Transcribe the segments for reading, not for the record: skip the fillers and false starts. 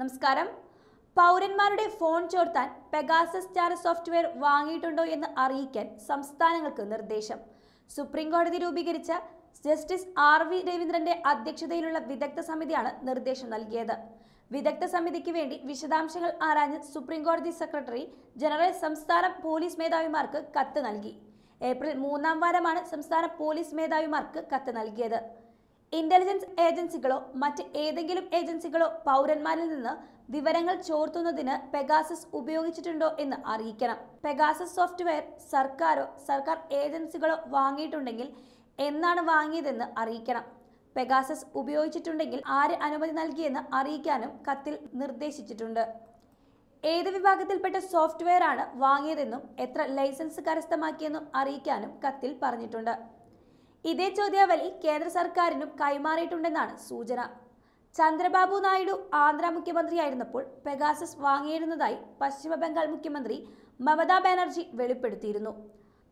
നമസ്കാരം. പൗരന്മാരുടെ ഫോൺ ചോർത്താൻ പെഗാസസ് ചാര സോഫ്റ്റ്വെയർ വാങ്ങിയിട്ടുണ്ടോ എന്ന് അറിയിക്കാൻ സംസ്ഥാനങ്ങൾക്ക് നിർദ്ദേശം. സുപ്രീം കോടതി രൂപീകരിച്ച ജസ്റ്റിസ് ആർ.വി. രവീന്ദ്രന്റെ അധ്യക്ഷതയിലുള്ള വിദഗ്ധ സമിതിയാണ് നിർദ്ദേശം നൽകിയത്. വിദഗ്ധ സമിതിക്ക് വേണ്ടി വിശദാംശങ്ങൾ ആരാഞ്ഞ് സുപ്രീം കോടതി സെക്രട്ടറി ജനറൽ സംസ്ഥാന പോലീസ് മേധാവിമാർക്ക് കത്ത് നൽകി. ഏപ്രിൽ 3 വാരമാണ് സംസ്ഥാന പോലീസ് മേധാവിമാർക്ക് കത്ത് നൽകിയത്. ഇന്റലിജൻസ് ഏജൻസികളോ മറ്റ് ഏതെങ്കിലും ഏജൻസികളോ പൗരന്മാരിൽ നിന്ന് വിവരങ്ങൾ ചോർത്തുന്നതിന് പെഗാസസ് ഉപയോഗിച്ചിട്ടുണ്ടോ എന്ന് അറിയിക്കണം. പെഗാസസ് സോഫ്റ്റ്വെയർ സർക്കാർ ഏജൻസികളോ വാങ്ങിയിട്ടുണ്ടെങ്കിൽ എന്നാണ് വാങ്ങിയതെന്ന് അറിയിക്കണം. പെഗാസസ് ഉപയോഗിച്ചിട്ടുണ്ടെങ്കിൽ ആര് അനുമതി നൽകിയെന്ന് അറിയിക്കാനും കത്തിൽ നിർദ്ദേശിച്ചിട്ടുണ്ട്. ഏത് വിഭാഗത്തിൽപ്പെട്ട സോഫ്റ്റ്വെയർ ആണ് വാങ്ങിയതെന്നും എത്ര ലൈസൻസ് കരസ്ഥമാക്കിയെന്നും അറിയിക്കാനും കത്തിൽ പറഞ്ഞിട്ടുണ്ട്. ഇതേ ചോദ്യാവലി കേന്ദ്ര സർക്കാരിനും കൈമാറിയിട്ടുണ്ടെന്നാണ് സൂചന. ചന്ദ്രബാബു നായിഡു ആന്ധ്ര മുഖ്യമന്ത്രിയായിരുന്നപ്പോൾ പെഗാസസ് വാങ്ങിയിരുന്നതായി പശ്ചിമ ബംഗാൾ മുഖ്യമന്ത്രി മമതാ ബാനർജി വെളിപ്പെടുത്തിയിരുന്നു.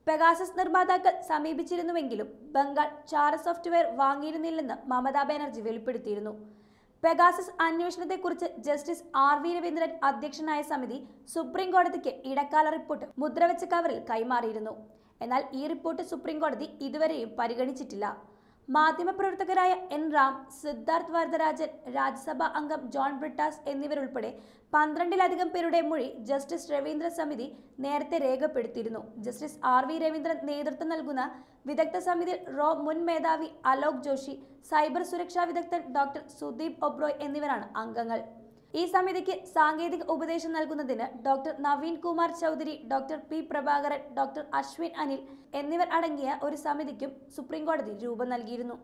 പെഗാസസ് നിർമ്മാതാക്കൾ സമീപിച്ചിരുന്നുവെങ്കിലും ബംഗാൾ ചാര സോഫ്റ്റ്വെയർ വാങ്ങിയിരുന്നില്ലെന്ന് മമതാ ബാനർജി വെളിപ്പെടുത്തിയിരുന്നു. പെഗാസസ് അന്വേഷണത്തെക്കുറിച്ച് ജസ്റ്റിസ് ആർ.വി. രവീന്ദ്രൻ അധ്യക്ഷനായ സമിതി സുപ്രീം കോടതിക്ക് ഇടക്കാല റിപ്പോർട്ട് മുദ്രവെച്ച കവറിൽ കൈമാറിയിരുന്നു. എന്നാൽ ഈ റിപ്പോർട്ട് സുപ്രീം കോടതി ഇതുവരെയും പരിഗണിച്ചിട്ടില്ല. മാധ്യമപ്രവർത്തകരായ എൻ റാം, സിദ്ധാർത്ഥ് വർദ്ധരാജൻ, രാജ്യസഭാ അംഗം ജോൺ ബ്രിട്ടാസ് എന്നിവരുൾപ്പെടെ 12ലധികം പേരുടെ മൊഴി ജസ്റ്റിസ് രവീന്ദ്രൻ സമിതി നേരത്തെ രേഖപ്പെടുത്തിയിരുന്നു. Justice R V. രവീന്ദ്രൻ നേതൃത്വം നൽകുന്ന വിദഗ്ധ സമിതിയിൽ റോ മുൻ മേധാവി അലോക് ജോഷി, സൈബർ സുരക്ഷാ വിദഗ്ധൻ ഡോക്ടർ സുദീപ് ഒബ്രോയ് എന്നിവരാണ് അംഗങ്ങൾ. ഈ സമിതിക്ക് സാങ്കേതിക ഉപദേശം നൽകുന്നതിന് doctor Naveen Kumar Chaudhary, doctor P Prabhakaran, doctor Ashwin Anil എന്നിവർ അടങ്ങിയ ഒരു സമിതിക്കും സുപ്രീംകോടതി രൂപം നൽകിയിരുന്നു.